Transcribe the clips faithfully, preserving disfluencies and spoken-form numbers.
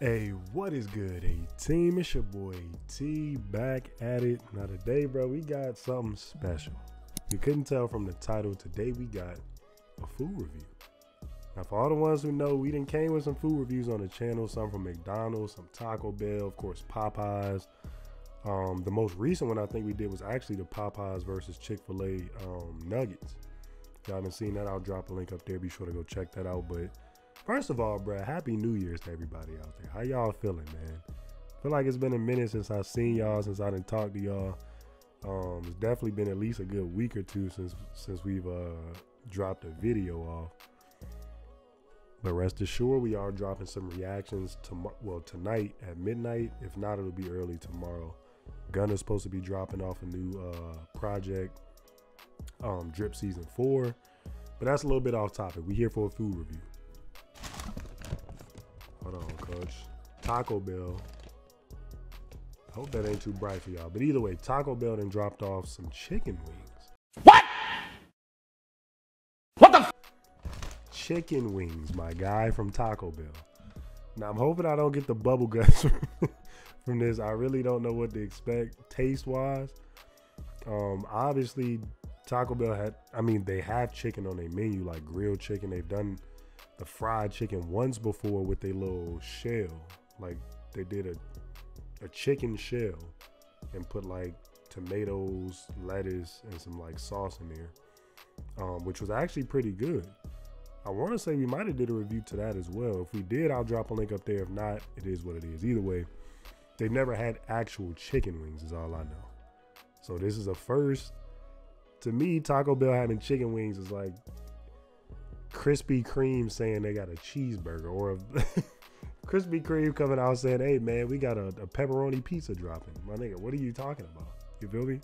Hey, what is good, A-Team? It's your boy T back at it. Now today, bro, we got something special. You couldn't tell from the title, today we got a food review. Now for all the ones who know, we done came with some food reviews on the channel, some from McDonald's, some Taco Bell, of course Popeyes. Um, the most recent one I think we did was actually the Popeyes versus Chick-fil-A um, nuggets. If y'all haven't seen that, I'll drop a link up there. Be sure to go check that out. But first of all, bruh, happy New Year's to everybody out there. How y'all feeling, man? Feel like it's been a minute since I've seen y'all, since I done talked to y'all. Um, it's definitely been at least a good week or two since since we've uh, dropped a video off. But rest assured, we are dropping some reactions tomorrow. Well, tonight at midnight. If not, it'll be early tomorrow. Gunna's supposed to be dropping off a new uh, project, um, Drip Season Four. But that's a little bit off topic. We here for a food review. Hold on, coach. Taco Bell. I hope that ain't too bright for y'all. But either way, Taco Bell done dropped off some chicken wings. What? What the f? Chicken wings, my guy from Taco Bell. Now, I'm hoping I don't get the bubble guts from this. I really don't know what to expect taste-wise. Um, obviously, Taco Bell had, I mean, they have chicken on their menu, like grilled chicken. They've done the fried chicken once before with a little shell, like they did a, a chicken shell and put like tomatoes, lettuce, and some like sauce in there, um, which was actually pretty good. I want to say we might have did a review to that as well. If we did, I'll drop a link up there. If not, it is what it is. Either way, they've never had actual chicken wings is all I know. So this is a first. To me, Taco Bell having chicken wings is like Krispy Kreme saying they got a cheeseburger, or a Krispy Kreme coming out saying, hey man, we got a, a pepperoni pizza dropping. My nigga, what are you talking about? You feel me?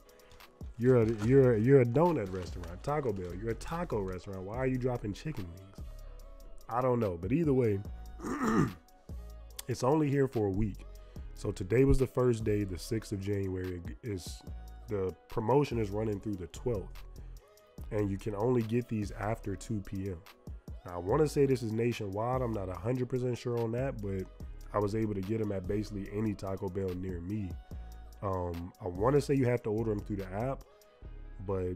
You're a, you're a, you're a donut restaurant, Taco Bell. You're a taco restaurant. Why are you dropping chicken wings? I don't know, but either way, it's only here for a week. So today was the first day, the sixth of January. It is the promotion is running through the twelfth, and you can only get these after two p m Now, I want to say this is nationwide. I'm not one hundred percent sure on that, but I was able to get them at basically any Taco Bell near me. Um, I want to say you have to order them through the app, but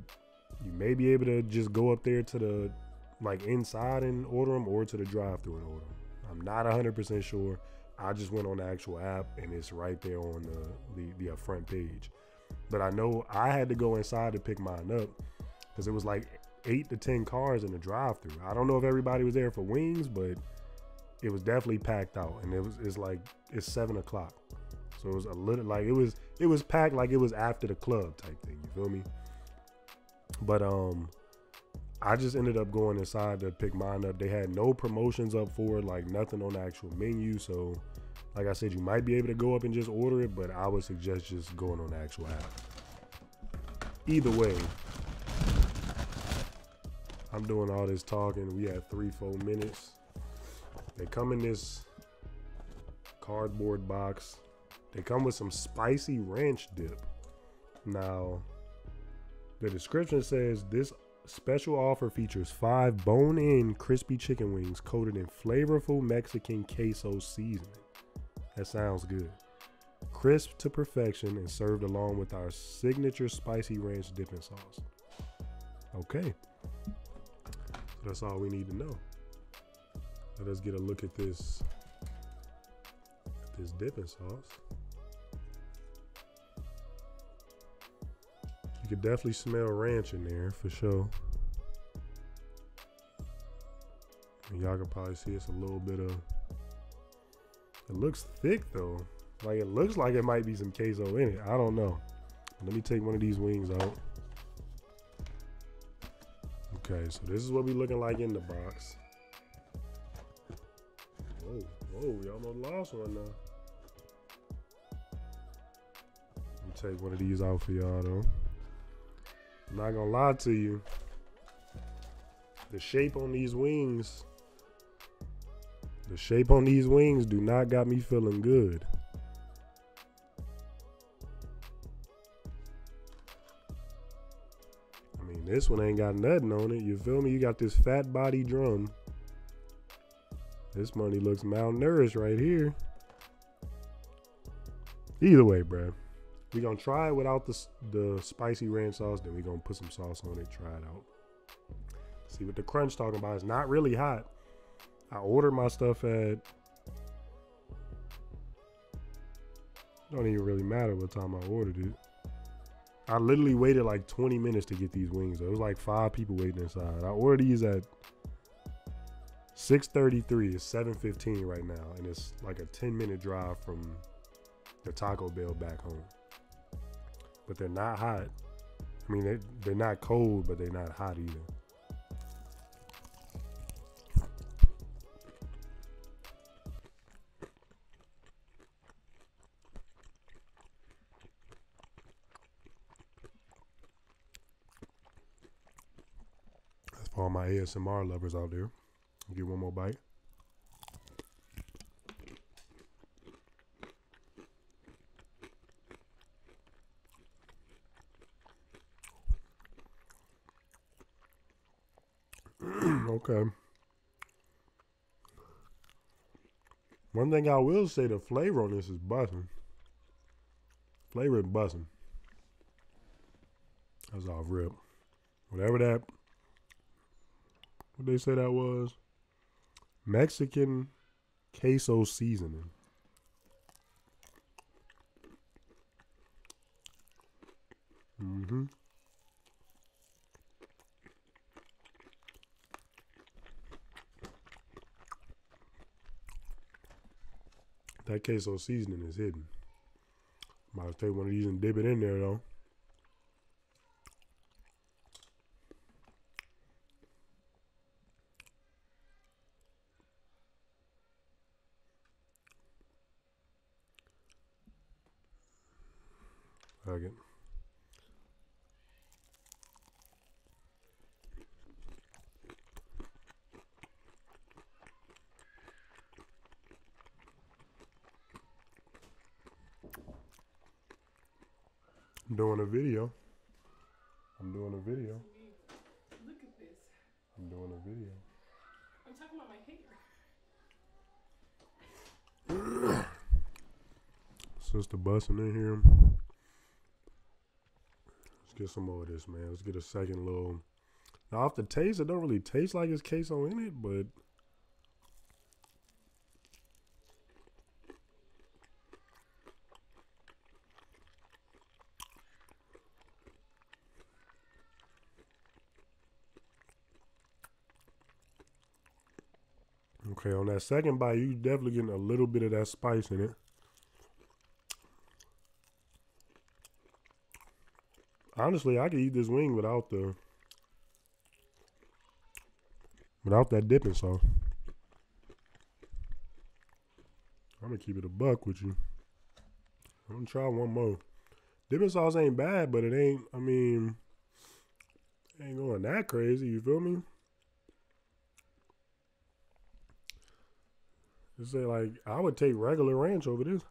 you may be able to just go up there to the, like, inside and order them, or to the drive-through and order them. I'm not one hundred percent sure. I just went on the actual app, and it's right there on the, the, the front page. But I know I had to go inside to pick mine up, because it was like eight to ten cars in the drive-thru. I don't know if everybody was there for wings, but it was definitely packed out. And it was it's like it's seven o'clock, so it was a little like it was it was packed like it was after the club type thing. You feel me? But um, I just ended up going inside to pick mine up. They had no promotions up for it, like nothing on the actual menu. So, like I said, you might be able to go up and just order it, but I would suggest just going on the actual app. Either way. I'm doing all this talking. We had three, four minutes. They come in this cardboard box. They come with some spicy ranch dip. Now, the description says this special offer features five bone-in crispy chicken wings coated in flavorful Mexican queso seasoning. That sounds good. Crisp to perfection and served along with our signature spicy ranch dipping sauce. Okay. That's all we need to know. Let us get a look at this, at this dipping sauce. You could definitely smell ranch in there for sure. And y'all can probably see it's a little bit of, it looks thick though. Like it looks like it might be some queso in it. I don't know. Let me take one of these wings out. Okay, so this is what we looking like in the box. Whoa, whoa, we almost lost one now. Let me take one of these out for y'all though. I'm not gonna lie to you. The shape on these wings, the shape on these wings do not got me feeling good. This one ain't got nothing on it. You feel me? You got this fat body drum. This money looks malnourished right here. Either way, bruh, we gonna try it without the, the spicy ranch sauce, then we gonna put some sauce on it, try it out. See what the crunch talking about. It's not really hot. I ordered my stuff at, don't even really matter what time I ordered it. I literally waited like twenty minutes to get these wings. It was like five people waiting inside. I ordered these at six thirty-three. It's seven fifteen right now, and it's like a ten minute drive from the Taco Bell back home. But they're not hot. I mean, they, they're not cold, but they're not hot either. All my A S M R lovers out there, I'll get one more bite. Okay. One thing I will say, the flavor on this is bussin'. Flavor is bussin'. That's off rip. Whatever that. What they say that was? Mexican queso seasoning. Mm-hmm. That queso seasoning is hidden. Might as well take one of these and dip it in there though. Okay. I'm doing a video. I'm doing a video. Look at this. I'm doing a video. I'm talking about my hair. Sister busting in here. Get some more of this, man. Let's get a second little. Now, off the taste, it don't really taste like it's queso in it, but okay, on that second bite, you definitely getting a little bit of that spice in it. Honestly, I could eat this wing without the without that dipping sauce. I'm gonna keep it a buck with you. I'm gonna try one more. Dipping sauce ain't bad, but it ain't. I mean, it ain't going that crazy. You feel me? Just say like I would take regular ranch over this.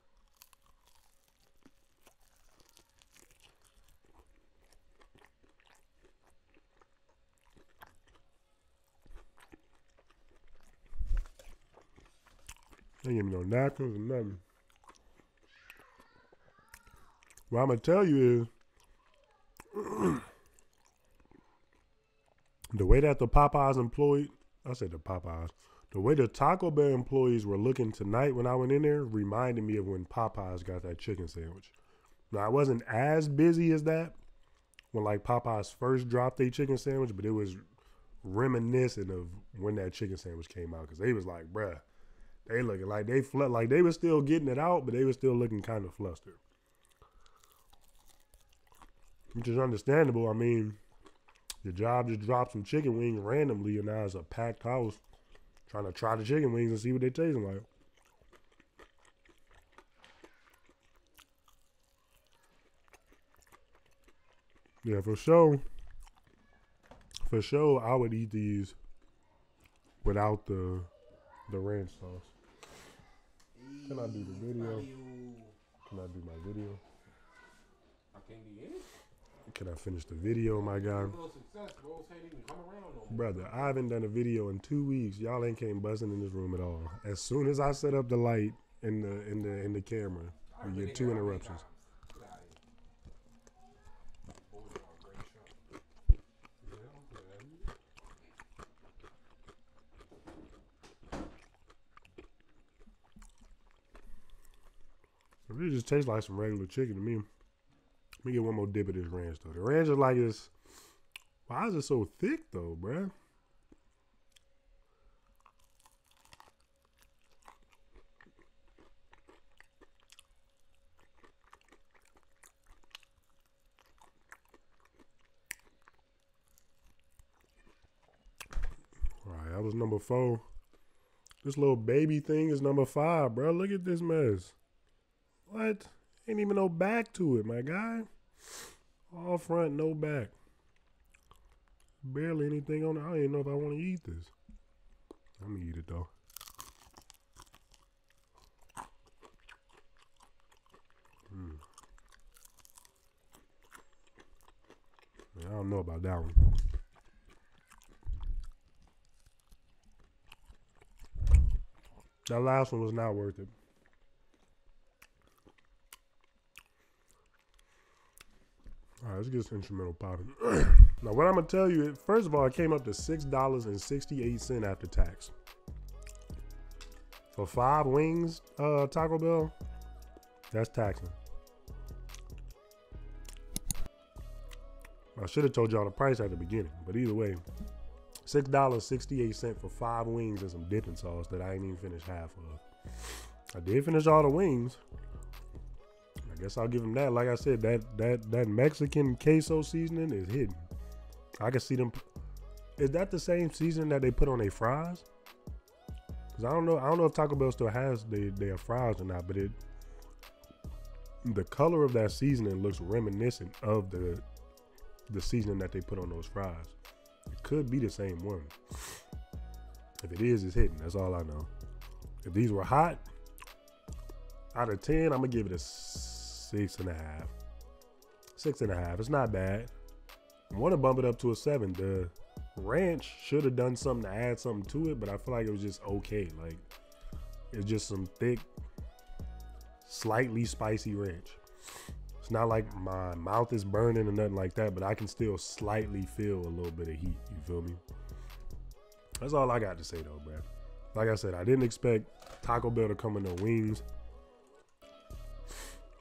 They ain't even no napkins or nothing. What I'm going to tell you is the way that the Popeyes employee, I said the Popeyes, the way the Taco Bell employees were looking tonight when I went in there reminded me of when Popeyes got that chicken sandwich. Now, I wasn't as busy as that when like Popeyes first dropped their chicken sandwich, but it was reminiscent of when that chicken sandwich came out because they was like, bruh, they looking like they fl like they were still getting it out, but they were still looking kind of flustered, which is understandable. I mean, your job just dropped some chicken wings randomly, and now it's a packed house trying to try the chicken wings and see what they tasting like. Yeah, for sure. For sure, I would eat these without the the ranch sauce. Can I do the video? Can I do my video? I can't do it. Can I finish the video, my guy? Brother, I haven't done a video in two weeks. Y'all ain't came buzzing in this room at all. As soon as I set up the light in the in the in the camera, You get two interruptions. It really just tastes like some regular chicken to me. Let me get one more dip of this ranch though. The ranch is like this. Why is it so thick though, bruh? Alright, that was number four. This little baby thing is number five, bruh. Look at this mess. What? Ain't even no back to it, my guy. All front, no back. Barely anything on it. I don't even know if I want to eat this. I'm gonna eat it though. Mm. Man, I don't know about that one. That last one was not worth it. Alright, let's get some instrumental popping. Now what I'm gonna tell you, first of all, it came up to six dollars and sixty-eight cents after tax. For five wings, uh Taco Bell, that's taxing. I should have told y'all the price at the beginning, but either way, six dollars sixty-eight cents for five wings and some dipping sauce that I ain't even finished half of. I did finish all the wings. I guess I'll give them that. Like I said, that that that Mexican queso seasoning is hidden. I can see them. Is that the same seasoning that they put on their fries? Cause I don't know. I don't know if Taco Bell still has their, their fries or not. But it, the color of that seasoning looks reminiscent of the the seasoning that they put on those fries. It could be the same one. If it is, it's hidden. That's all I know. If these were hot, out of ten, I'm gonna give it a Six and a half. Six and a half. It's not bad. I want to bump it up to a seven. The ranch should have done something to add something to it, but I feel like it was just okay. Like, it's just some thick, slightly spicy ranch. It's not like my mouth is burning or nothing like that, but I can still slightly feel a little bit of heat. You feel me? That's all I got to say though, bro. Like I said, I didn't expect Taco Bell to come in their wings.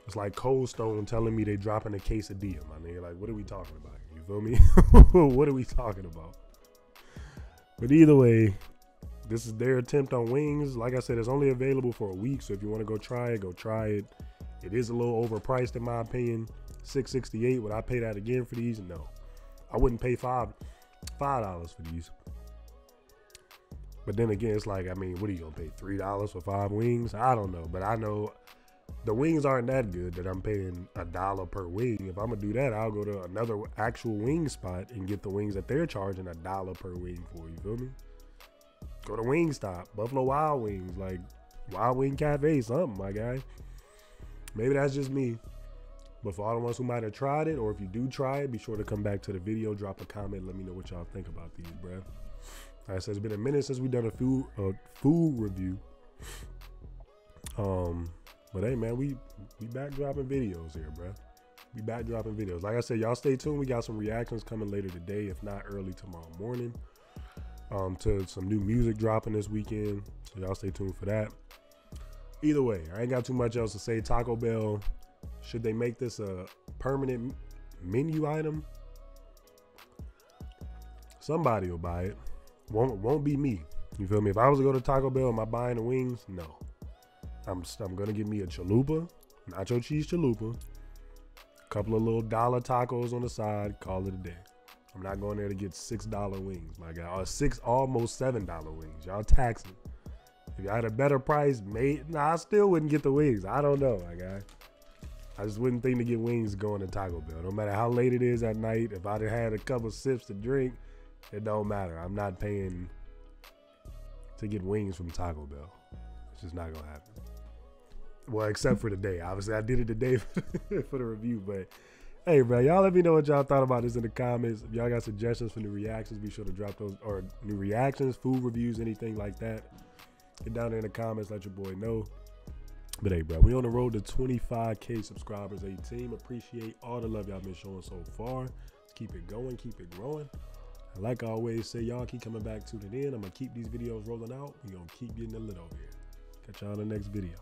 It's like Cold Stone telling me they dropping a quesadilla, my nigga. Like, what are we talking about? You feel me? What are we talking about? But either way, this is their attempt on wings. Like I said, it's only available for a week. So if you want to go try it, go try it. It is a little overpriced in my opinion. six sixty-eight. Would I pay that again for these? No. I wouldn't pay five five dollars for these. But then again, it's like, I mean, what are you gonna pay? Three dollars for five wings? I don't know. But I know the wings aren't that good that I'm paying a dollar per wing. If I'm gonna do that, I'll go to another actual wing spot and get the wings that they're charging a dollar per wing for. You feel me? Go to Wingstop, Buffalo Wild Wings, like Wild Wing Cafe, something, my guy. Maybe that's just me. But for all the ones who might have tried it, or if you do try it, be sure to come back to the video, drop a comment, let me know what y'all think about these, bruh. Like I said, it's been a minute since we've done a food uh, food review. Um. But hey, man, we, we back dropping videos here, bro. We back dropping videos. Like I said, y'all stay tuned. We got some reactions coming later today, if not early tomorrow morning, um, to some new music dropping this weekend. So y'all stay tuned for that. Either way, I ain't got too much else to say. Taco Bell, should they make this a permanent menu item? Somebody will buy it. Won't, won't be me. You feel me? If I was to go to Taco Bell, am I buying the wings? No. I'm, I'm gonna get me a chalupa, nacho cheese chalupa, a couple of little dollar tacos on the side, call it a day. I'm not going there to get six dollar wings, my guy, or six, almost seven dollar wings. Y'all taxing. If y'all had a better price, mate, nah, I still wouldn't get the wings. I don't know, my guy. I just wouldn't think to get wings going to Taco Bell. No matter how late it is at night, if I'd had a couple sips to drink, it don't matter. I'm not paying to get wings from Taco Bell. It's just not gonna happen. Well, except for today. Obviously, I did it today for the review. But hey, bro, y'all let me know what y'all thought about this in the comments. If y'all got suggestions for new reactions, be sure to drop those, or new reactions, food reviews, anything like that. Get down there in the comments, let your boy know. But hey, bro, we on the road to twenty-five K subscribers, eighteen. Appreciate all the love y'all been showing so far. Let's keep it going, keep it growing. And like I always say, y'all keep coming back to the end. I'm going to keep these videos rolling out. We're going to keep getting a little over here. Catch y'all in the next video.